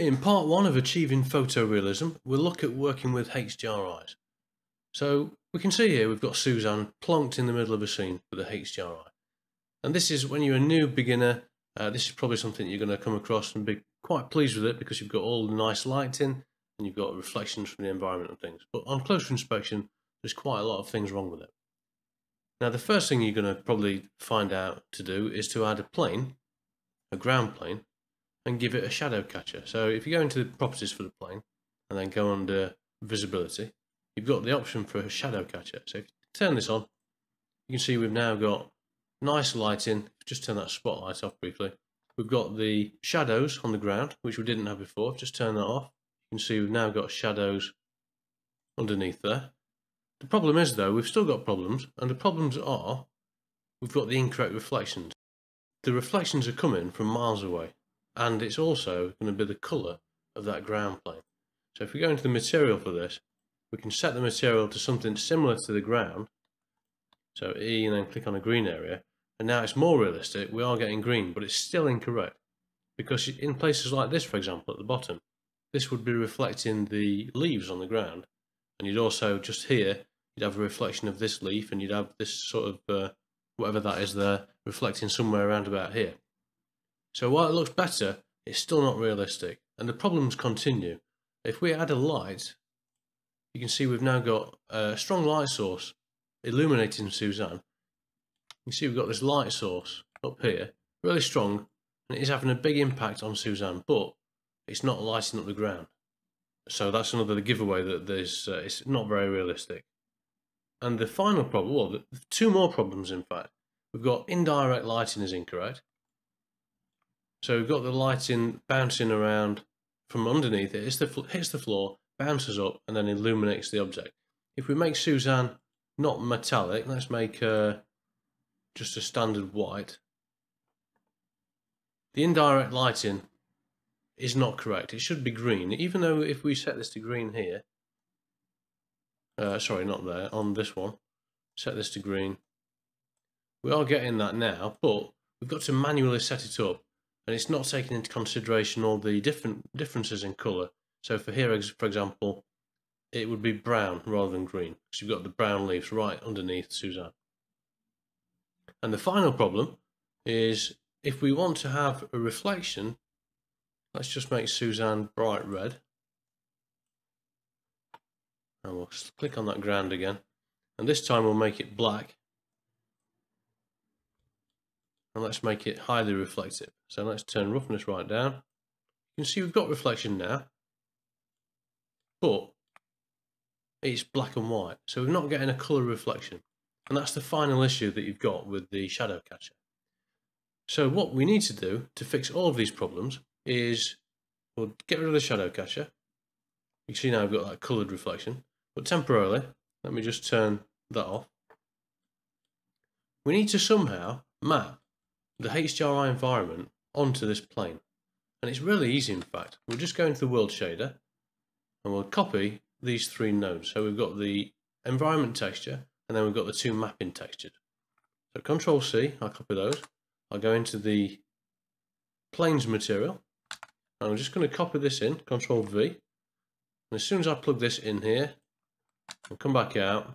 In part one of Achieving Photorealism, we'll look at working with HDRIs. So we can see here we've got Suzanne plonked in the middle of a scene with a HDRI. And this is, when you're a new beginner, this is probably something you're going to come across and be quite pleased with it, because you've got all the nice lighting and you've got reflections from the environment and things. But on closer inspection, there's quite a lot of things wrong with it. Now, the first thing you're going to probably find out to do is to add a plane, a ground plane, and give it a shadow catcher. So if you go into the properties for the plane and then go under visibility, you've got the option for a shadow catcher. So if you turn this on, you can see we've now got nice lighting. Just turn that spotlight off briefly. We've got the shadows on the ground, which we didn't have before. Just turn that off. You can see we've now got shadows underneath there. The problem is, though, we've still got problems, and the problems are we've got the incorrect reflections. The reflections are coming from miles away, and it's also going to be the colour of that ground plane. So if we go into the material for this, we can set the material to something similar to the ground. So E, and then click on a green area, and now it's more realistic. We are getting green, but it's still incorrect, because in places like this, for example, at the bottom, this would be reflecting the leaves on the ground, and you'd also just here you'd have a reflection of this leaf, and you'd have this sort of whatever that is there reflecting somewhere around about here. So while it looks better, it's still not realistic, and the problems continue. If we add a light, you can see we've now got a strong light source illuminating Suzanne. You see we've got this light source up here, really strong, and it is having a big impact on Suzanne, but it's not lighting up the ground. So that's another giveaway that there's it's not very realistic. And the final problem, well, two more problems in fact. We've got indirect lighting is incorrect. So we've got the lighting bouncing around from underneath it, hits the floor, bounces up, and then illuminates the object. If we make Suzanne not metallic, let's make just a standard white. The indirect lighting is not correct. It should be green, even though if we set this to green here, sorry, not there, on this one, set this to green, we are getting that now, but we've got to manually set it up, and it's not taking into consideration all the differences in colour. So for here, for example, it would be brown rather than green, because you've got the brown leaves right underneath Suzanne. And the final problem is, if we want to have a reflection, let's just make Suzanne bright red, and we'll click on that ground again, and this time we'll make it black, and let's make it highly reflective. So let's turn roughness right down. You can see we've got reflection now, but it's black and white, so we're not getting a colour reflection, and that's the final issue that you've got with the shadow catcher. So what we need to do to fix all of these problems is we'll get rid of the shadow catcher. You see now I've got that coloured reflection, but temporarily, let me just turn that off. We need to somehow map the HDRI environment onto this plane, and it's really easy in fact. We'll just go into the world shader, and we'll copy these three nodes. So we've got the environment texture, and then we've got the two mapping textures. So Control C, I'll copy those. I'll go into the planes material, and I'm just going to copy this in, Control V. And as soon as I plug this in here, and come back out,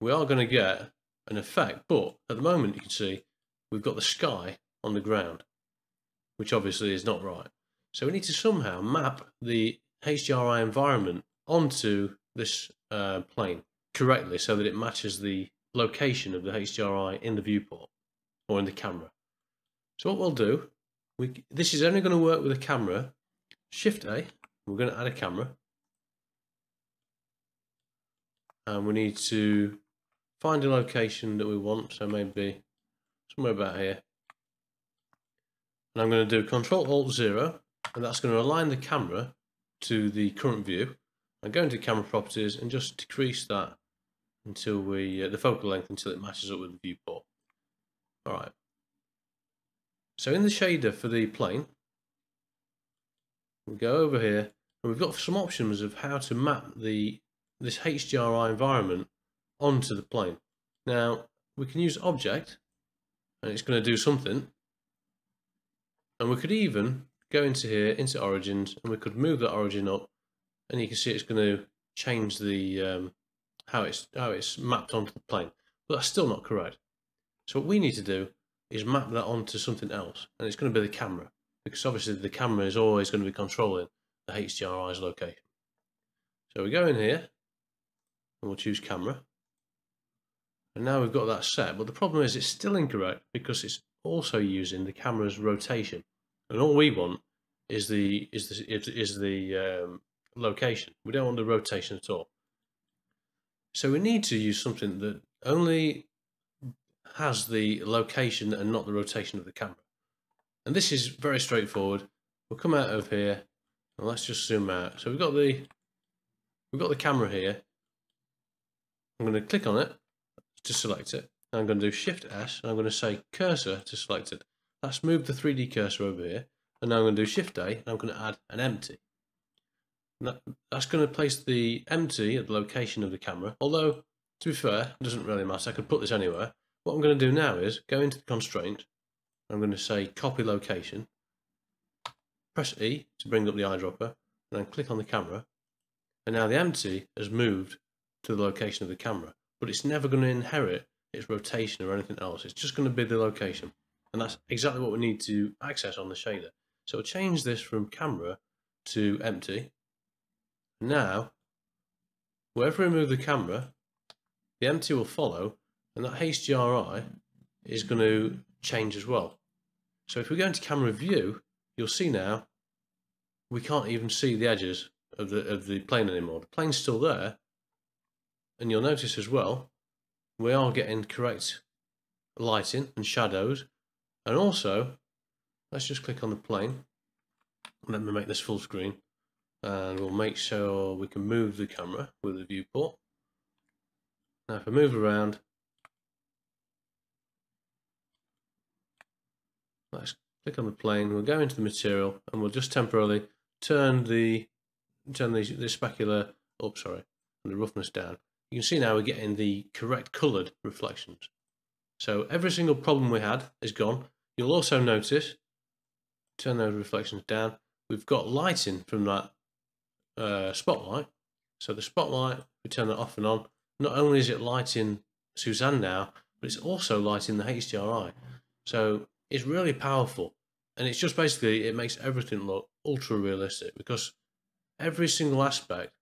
we are going to get an effect. But at the moment, you can see we've got the sky on the ground, which obviously is not right. So we need to somehow map the HDRI environment onto this plane correctly, so that it matches the location of the HDRI in the viewport or in the camera. So what we'll do, this is only going to work with a camera. Shift A, we're going to add a camera, and we need to find a location that we want, so maybe somewhere about here, and I'm going to do Control Alt 0, and that's going to align the camera to the current view. And go into camera properties and just decrease that until we the focal length until it matches up with the viewport. All right. So in the shader for the plane, we go over here, and we've got some options of how to map this HDRI environment onto the plane. Now we can use object, and it's going to do something, and we could even go into here, into origins, and we could move that origin up, and you can see it's going to change the how it's mapped onto the plane. But that's still not correct. So what we need to do is map that onto something else, and it's going to be the camera, because obviously the camera is always going to be controlling the HDRI's location. So we go in here, and we'll choose camera. And now we've got that set, but the problem is it's still incorrect because it's also using the camera's rotation, and all we want is the location. We don't want the rotation at all. So we need to use something that only has the location and not the rotation of the camera. And this is very straightforward. We'll come out of here and let's just zoom out. So we've got the camera here. I'm going to click on it to select it. I'm going to do Shift S and I'm going to say cursor to select it. That's moved the 3D cursor over here, and now I'm going to do Shift A and I'm going to add an empty. That's going to place the empty at the location of the camera, although to be fair it doesn't really matter, I could put this anywhere. What I'm going to do now is go into the constraint, I'm going to say copy location, press E to bring up the eyedropper, and then click on the camera, and now the empty has moved to the location of the camera, but it's never going to inherit its rotation or anything else, it's just going to be the location, and that's exactly what we need to access on the shader. So we'll change this from camera to empty. Now, wherever we move the camera, the empty will follow, and that HDRI is going to change as well. So if we go into camera view, you'll see now we can't even see the edges of the plane anymore. The plane's still there, and you'll notice as well we are getting correct lighting and shadows. And also, let's just click on the plane. Let me make this full screen. And we'll make sure we can move the camera with the viewport. Now if I move around, let's click on the plane, we'll go into the material, and we'll just temporarily turn the specular up, sorry, and the roughness down. You can see now we're getting the correct coloured reflections. So every single problem we had is gone. You'll also notice, turn those reflections down, we've got lighting from that spotlight. So the spotlight, we turn that off and on. Not only is it lighting Suzanne now, but it's also lighting the HDRI. So it's really powerful, and it's just basically, it makes everything look ultra realistic because every single aspect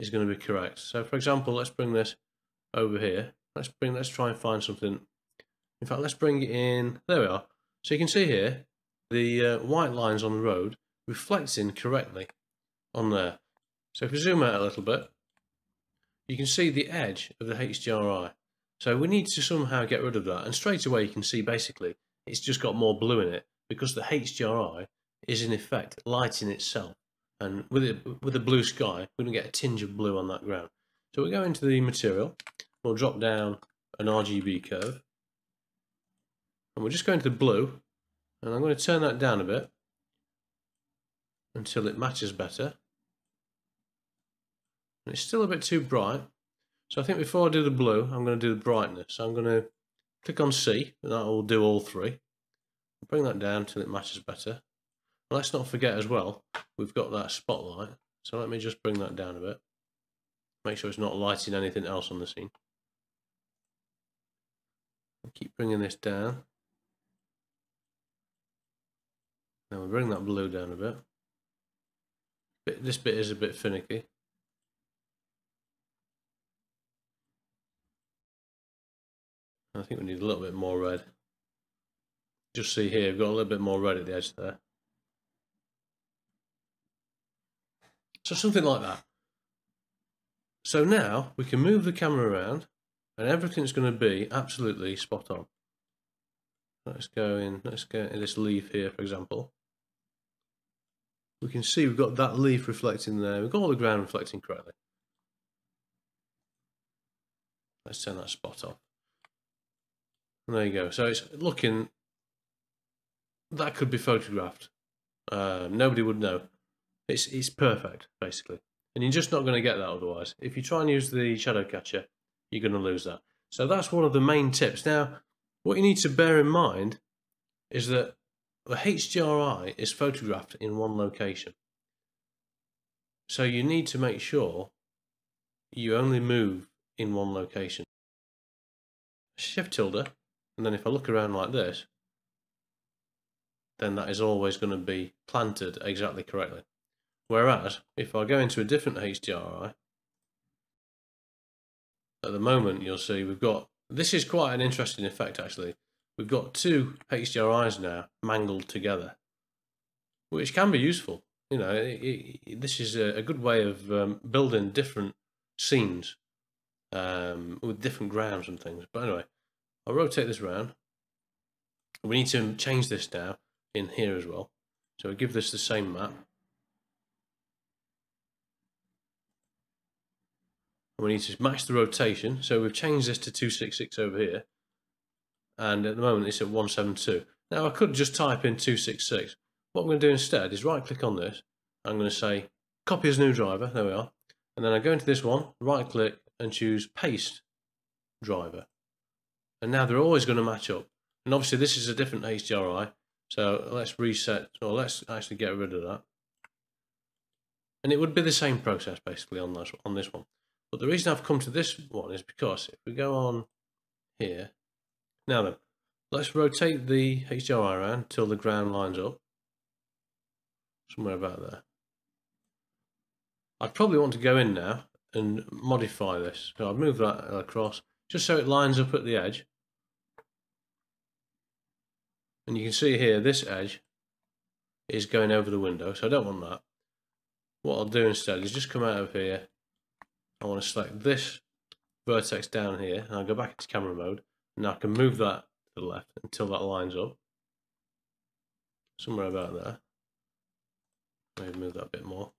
is going to be correct. So for example, let's bring this over here. Let's try and find something. In fact, let's bring it in. There we are. So you can see here the white lines on the road reflecting correctly on there. So if we zoom out a little bit, you can see the edge of the HDRI. So we need to somehow get rid of that, and straight away you can see basically it's just got more blue in it because the HDRI is in effect lighting itself, and with a blue sky we don't get a tinge of blue on that ground. So we go into the material, we'll drop down an RGB curve, and we're just going to the blue, and I'm going to turn that down a bit until it matches better. And it's still a bit too bright, so I think before I do the blue I'm going to do the brightness. So I'm going to click on C, and that will do all three. Bring that down until it matches better. But let's not forget as well, we've got that spotlight, so let me just bring that down a bit, make sure it's not lighting anything else on the scene. I'll keep bringing this down. Now we'll bring that blue down a bit. This bit is a bit finicky. I think we need a little bit more red. Just see here, we've got a little bit more red at the edge there. So something like that. So now we can move the camera around and everything's going to be absolutely spot on. Let's go in this leaf here, for example. We can see we've got that leaf reflecting there. We've got all the ground reflecting correctly. Let's turn that spot off. And there you go. So it's looking, that could be photographed. Nobody would know. It's perfect, basically. And you're just not going to get that otherwise. If you try and use the shadow catcher, you're going to lose that. So that's one of the main tips. Now, what you need to bear in mind is that A HDRI is photographed in one location. So you need to make sure you only move in one location. Shift tilde, and then if I look around like this, then that is always going to be planted exactly correctly. Whereas, if I go into a different HDRI, at the moment you'll see we've got, this is quite an interesting effect actually, we've got two HDRIs now mangled together, which can be useful. You know, this is a good way of building different scenes with different grounds and things. But anyway, I'll rotate this round. We need to change this now in here as well. So I give this the same map. We need to match the rotation. So we've changed this to 266 over here. And at the moment it's at 172. Now I could just type in 266. What I'm going to do instead is right click on this. I'm going to say copy as new driver. There we are. And then I go into this one, right click and choose paste driver. And now they're always going to match up. And obviously this is a different HDRI. So let's reset, or let's actually get rid of that. And it would be the same process basically on this one. But the reason I've come to this one is because if we go on here, now then, let's rotate the HDRI around till the ground lines up, somewhere about there. I'd probably want to go in now and modify this. So I'll move that across just so it lines up at the edge. And you can see here, this edge is going over the window, so I don't want that. What I'll do instead is just come out of here. I want to select this vertex down here, and I'll go back into camera mode, and I can move that to the left until that lines up. Somewhere about there. Maybe move that a bit more.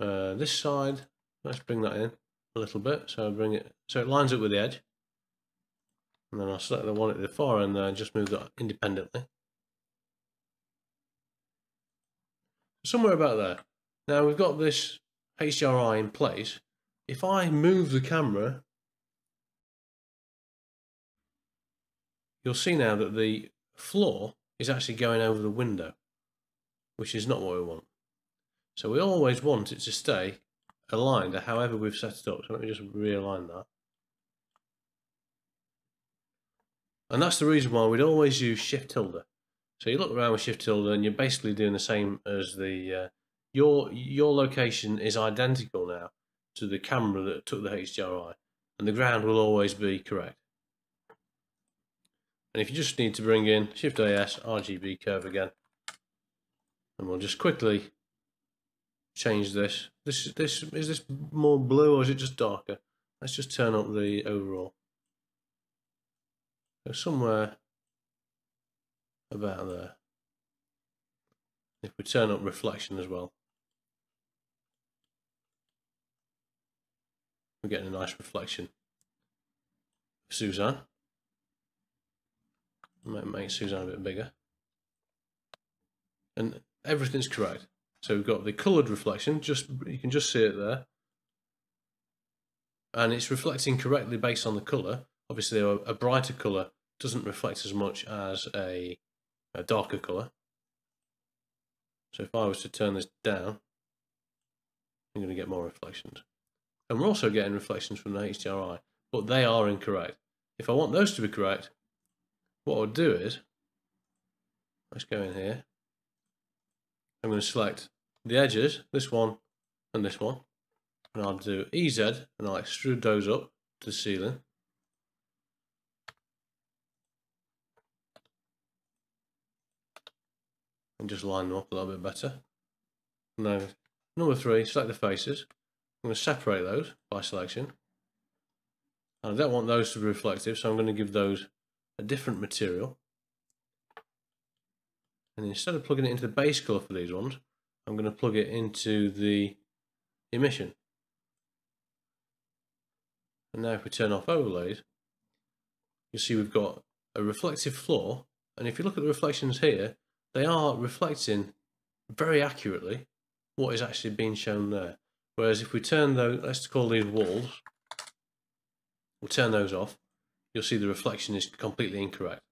This side, let's bring that in a little bit, so I bring it so it lines up with the edge. And then I'll select the one at the far end there and just move that independently. Somewhere about there. Now we've got this HDRI in place. If I move the camera, you'll see now that the floor is actually going over the window, which is not what we want. So we always want it to stay aligned however we've set it up. So let me just realign that. And that's the reason why we'd always use shift tilde. So you look around with shift tilde and you're basically doing the same as the your location is identical now to the camera that took the HDRI, and the ground will always be correct. And if you just need to bring in shift AS RGB curve again, and we'll just quickly change this. This is this more blue or is it just darker? Let's just turn up the overall. So somewhere about there. If we turn up reflection as well, we're getting a nice reflection of Suzanne. Might make Suzanne a bit bigger. And everything's correct. So we've got the coloured reflection, just you can just see it there. And it's reflecting correctly based on the colour. Obviously a brighter colour doesn't reflect as much as a darker colour. So if I was to turn this down, I'm going to get more reflections. And we're also getting reflections from the HDRI, but they are incorrect. If I want those to be correct, what I'll do is, let's go in here. I'm going to select the edges, this one, and I'll do EZ, and I'll extrude those up to the ceiling. And just line them up a little bit better. Now, number three, select the faces. I'm going to separate those by selection. I don't want those to be reflective, so I'm going to give those a different material. And instead of plugging it into the base color for these ones, I'm going to plug it into the emission. And now if we turn off overlays, you'll see we've got a reflective floor. And if you look at the reflections here, they are reflecting very accurately what is actually being shown there. Whereas if we turn those, let's call these walls, we'll turn those off, you'll see the reflection is completely incorrect.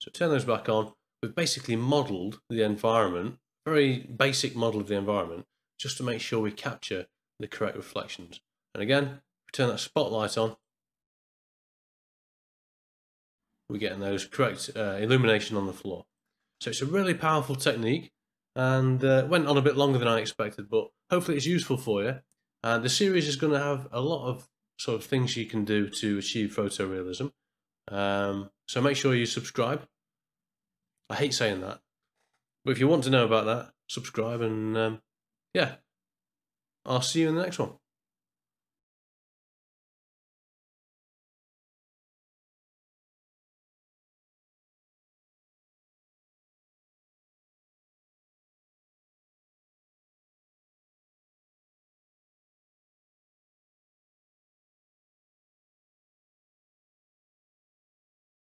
So turn those back on, We've basically modeled the environment, very basic model of the environment, just to make sure we capture the correct reflections. And again, we turn that spotlight on, we're getting those correct illumination on the floor. So it's a really powerful technique, and went on a bit longer than I expected, but hopefully it's useful for you. The series is going to have a lot of sort of things you can do to achieve photorealism. So make sure you subscribe. I hate saying that, but if you want to know about that, subscribe, and yeah, I'll see you in the next one.